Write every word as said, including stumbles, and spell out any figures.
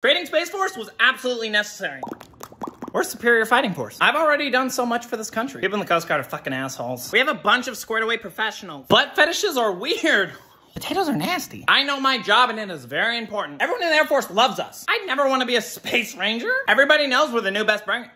Creating Space Force was absolutely necessary. We're superior fighting force. I've already done so much for this country. People in the Coast Guard are fucking assholes. We have a bunch of squared away professionals. Butt fetishes are weird. Potatoes are nasty. I know my job and it is very important. Everyone in the Air Force loves us. I'd never want to be a space ranger. Everybody knows we're the new best bringer.